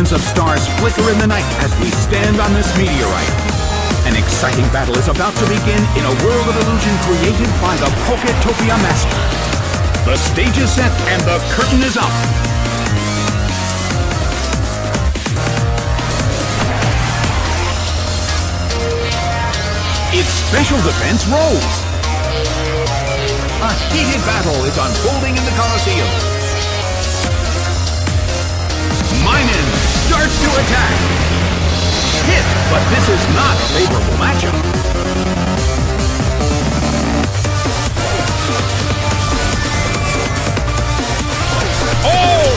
millions of stars flicker in the night as we stand on this meteorite. An exciting battle is about to begin in a world of illusion created by the Poketopia master. The stage is set and the curtain is up. Its special defense rolls. A heated battle is unfolding in the Colosseum. Minun starts to attack. Hit, but this is not a favorable matchup. Oh!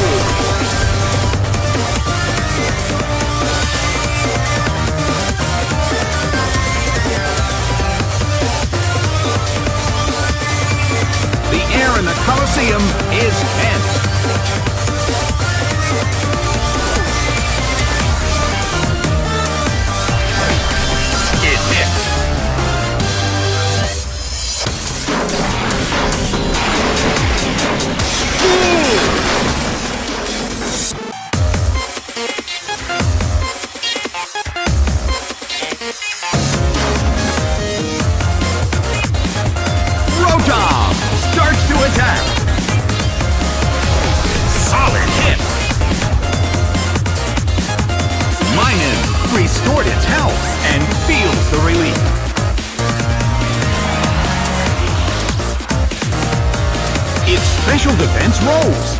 The air in the Colosseum is tense. Restored its health and feels the relief. Its special defense rolls.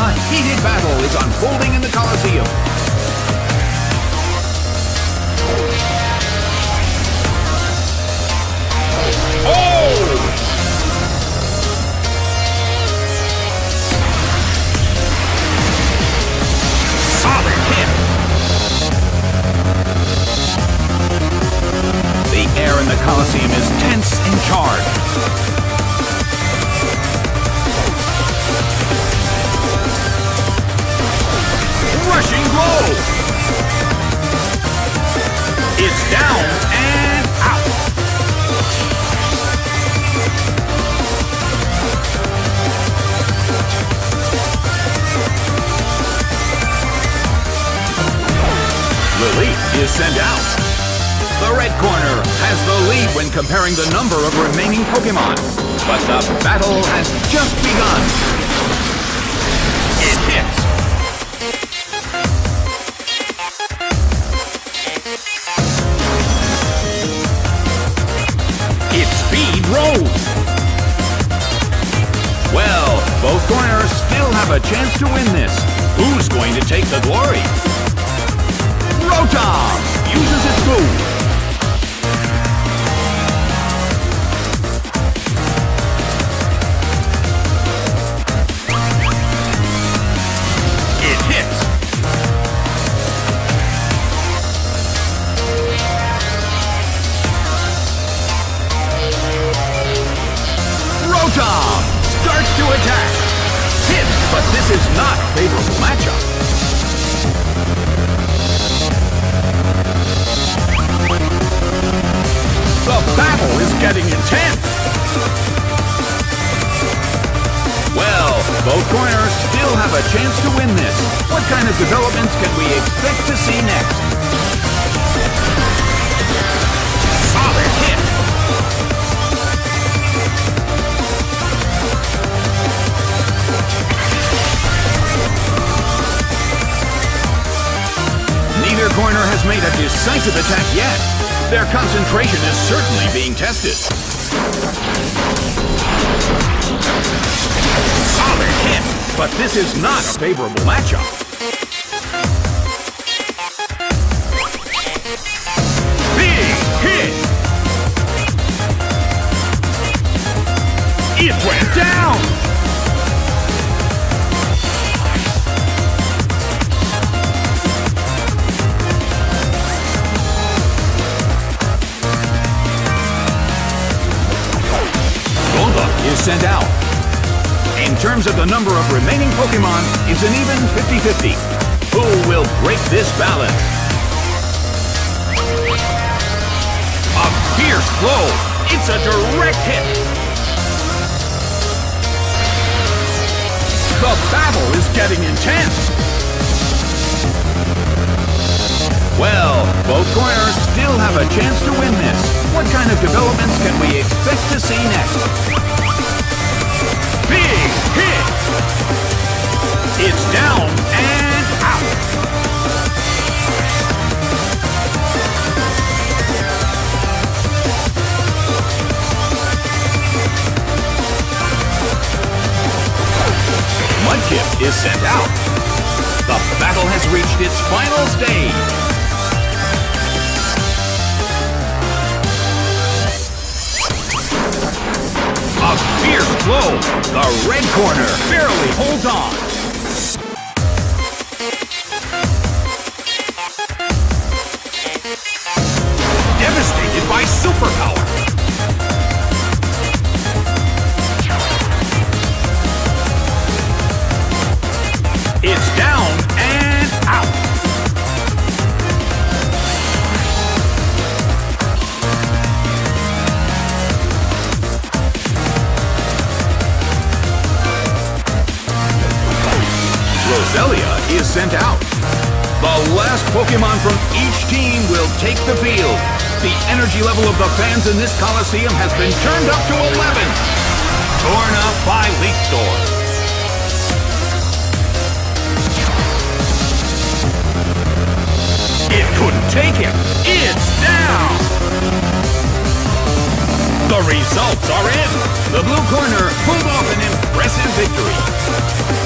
A heated battle is unfolding in the Colosseum. Oh! Solid hit. Air in the Colosseum is tense and charred. Rushing blow! It's down and out. Lily is sent out. The red corner has the lead when comparing the number of remaining Pokemon, but the battle has just begun. It hits. Its speed rolls. Well, both corners still have a chance to win this. Who's going to take the glory? Rotom uses its move. Rotom starts to attack. Hit, but this is not a favorable matchup. The battle is getting intense. Well, both corners still have a chance to win this. What kind of developments can we expect to see next? Solid hit. Corner has made a decisive attack yet. Their concentration is certainly being tested. Solid hit, but this is not a favorable matchup. Big hit! It went down! Is sent out. In terms of the number of remaining Pokemon, it's an even 50-50. Who will break this balance? A fierce blow! It's a direct hit! The battle is getting intense! Well, both corners still have a chance to win this. What kind of developments can we expect to see next? Big hit! It's down and out! Mudkip is sent out. The battle has reached its final stage. A fierce blow. The red corner barely holds on. Devastated by superpower. It's down and out. Roselia is sent out. The last Pokemon from each team will take the field. The energy level of the fans in this Colosseum has been turned up to 11. Torn up by Leaf Storm. It couldn't take him. It's down. The results are in. The blue corner pulled off an impressive victory.